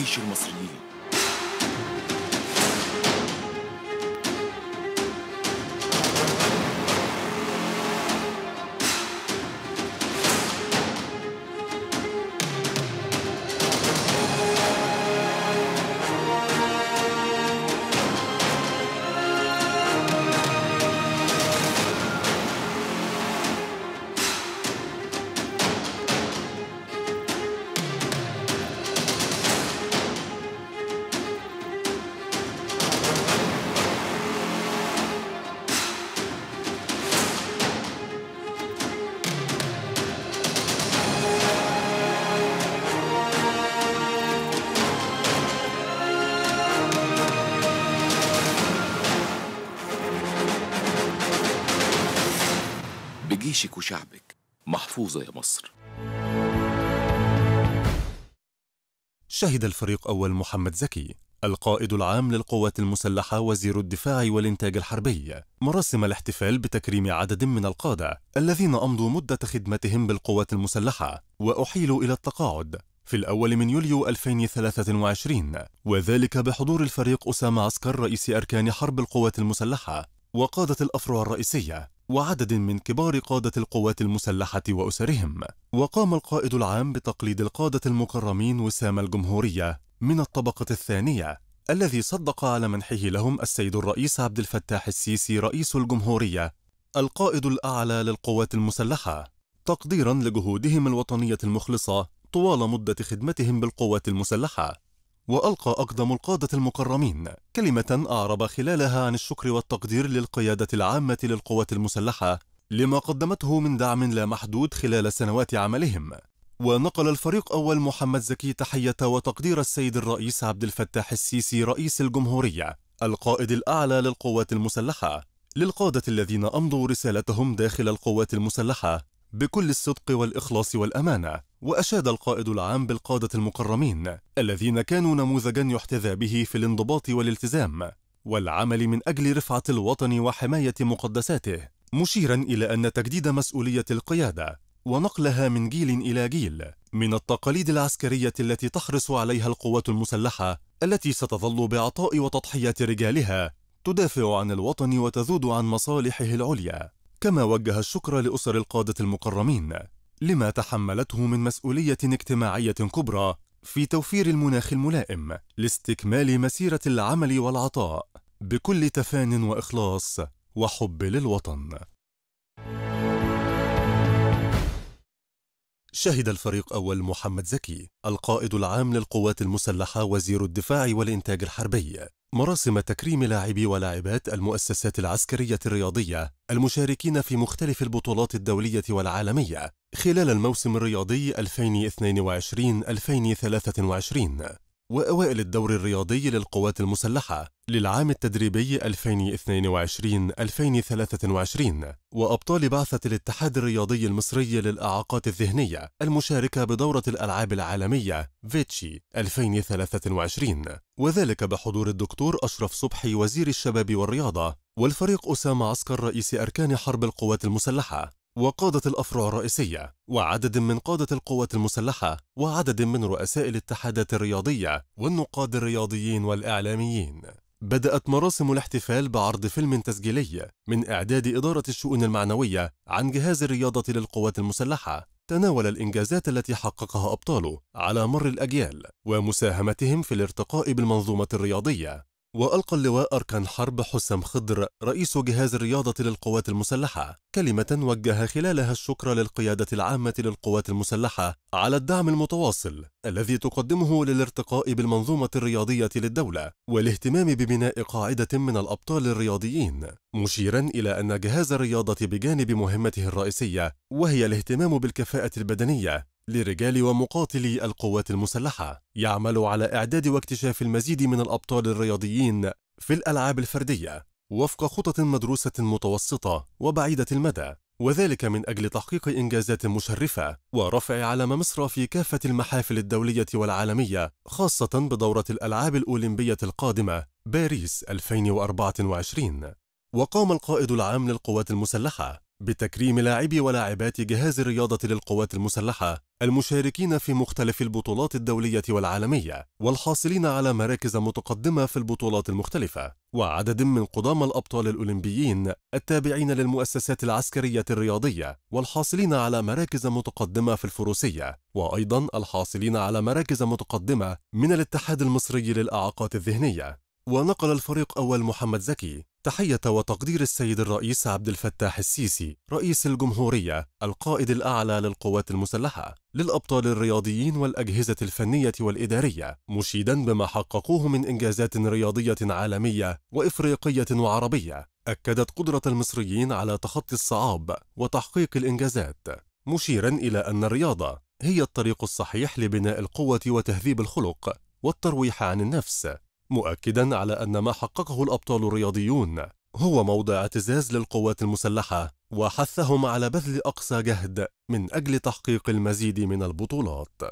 جيش المصريين. جيشك وشعبك محفوظة يا مصر. شهد الفريق أول محمد زكي القائد العام للقوات المسلحة وزير الدفاع والإنتاج الحربي مراسم الاحتفال بتكريم عدد من القادة الذين أمضوا مدة خدمتهم بالقوات المسلحة وأحيلوا إلى التقاعد في الأول من يوليو 2023، وذلك بحضور الفريق أسامة عسكر رئيس أركان حرب القوات المسلحة وقادة الأفرع الرئيسية وعدد من كبار قادة القوات المسلحة وأسرهم. وقام القائد العام بتقليد القادة المكرمين وسام الجمهورية من الطبقة الثانية الذي صدق على منحه لهم السيد الرئيس عبد الفتاح السيسي رئيس الجمهورية القائد الأعلى للقوات المسلحة، تقديرا لجهودهم الوطنية المخلصة طوال مدة خدمتهم بالقوات المسلحة. وألقى أقدم القادة المكرمين كلمة أعرب خلالها عن الشكر والتقدير للقيادة العامة للقوات المسلحة لما قدمته من دعم لا محدود خلال سنوات عملهم. ونقل الفريق أول محمد زكي تحية وتقدير السيد الرئيس عبد الفتاح السيسي رئيس الجمهورية القائد الأعلى للقوات المسلحة للقادة الذين أمضوا رسالتهم داخل القوات المسلحة بكل الصدق والإخلاص والأمانة. وأشاد القائد العام بالقادة المكرمين الذين كانوا نموذجا يحتذى به في الانضباط والالتزام والعمل من أجل رفعة الوطن وحماية مقدساته، مشيرا إلى أن تجديد مسؤولية القيادة ونقلها من جيل إلى جيل من التقاليد العسكرية التي تحرص عليها القوات المسلحة التي ستظل بعطاء وتضحية رجالها تدافع عن الوطن وتذود عن مصالحه العليا. كما وجه الشكر لأسر القادة المكرمين لما تحملته من مسؤولية اجتماعية كبرى في توفير المناخ الملائم لاستكمال مسيرة العمل والعطاء بكل تفان وإخلاص وحب للوطن. شهد الفريق أول محمد زكي القائد العام للقوات المسلحة وزير الدفاع والإنتاج الحربي مراسم تكريم لاعبي ولاعبات المؤسسات العسكرية الرياضية المشاركين في مختلف البطولات الدولية والعالمية خلال الموسم الرياضي 2022-2023 وأوائل الدور الرياضي للقوات المسلحة للعام التدريبي 2022-2023 وأبطال بعثة الاتحاد الرياضي المصري للإعاقات الذهنية المشاركة بدورة الألعاب العالمية فيتشي 2023، وذلك بحضور الدكتور أشرف صبحي وزير الشباب والرياضة والفريق أسامة عسكر رئيس أركان حرب القوات المسلحة وقادة الأفرع الرئيسية وعدد من قادة القوات المسلحة وعدد من رؤساء الاتحادات الرياضية والنقاد الرياضيين والإعلاميين. بدأت مراسم الاحتفال بعرض فيلم تسجيلي من إعداد إدارة الشؤون المعنوية عن جهاز الرياضة للقوات المسلحة تناول الإنجازات التي حققها أبطاله على مر الأجيال ومساهمتهم في الارتقاء بالمنظومة الرياضية. وألقى اللواء أركان حرب حسام خضر رئيس جهاز الرياضة للقوات المسلحة كلمة وجه خلالها الشكر للقيادة العامة للقوات المسلحة على الدعم المتواصل الذي تقدمه للارتقاء بالمنظومة الرياضية للدولة والاهتمام ببناء قاعدة من الأبطال الرياضيين، مشيرا إلى أن جهاز الرياضة بجانب مهمته الرئيسية وهي الاهتمام بالكفاءة البدنية لرجال ومقاتلي القوات المسلحة يعمل على إعداد واكتشاف المزيد من الأبطال الرياضيين في الألعاب الفردية وفق خطط مدروسة متوسطة وبعيدة المدى، وذلك من أجل تحقيق إنجازات مشرفة ورفع علم مصر في كافة المحافل الدولية والعالمية خاصة بدورة الألعاب الأولمبية القادمة باريس 2024. وقام القائد العام للقوات المسلحة بتكريم لاعبي ولاعبات جهاز الرياضة للقوات المسلحة المشاركين في مختلف البطولات الدولية والعالمية والحاصلين على مراكز متقدمة في البطولات المختلفة، وعدد من قدام الأبطال الأولمبيين التابعين للمؤسسات العسكرية الرياضية والحاصلين على مراكز متقدمة في الفروسية، وأيضا الحاصلين على مراكز متقدمة من الاتحاد المصري للإعاقات الذهنية. ونقل الفريق أول محمد زكي تحية وتقدير السيد الرئيس عبد الفتاح السيسي رئيس الجمهورية القائد الأعلى للقوات المسلحة للأبطال الرياضيين والأجهزة الفنية والإدارية، مشيدا بما حققوه من إنجازات رياضية عالمية وإفريقية وعربية أكدت قدرة المصريين على تخطي الصعاب وتحقيق الإنجازات، مشيرا إلى أن الرياضة هي الطريق الصحيح لبناء القوة وتهذيب الخلق والترويح عن النفس، مؤكدا على أن ما حققه الأبطال الرياضيون هو موضع اعتزاز للقوات المسلحة وحثهم على بذل أقصى جهد من أجل تحقيق المزيد من البطولات.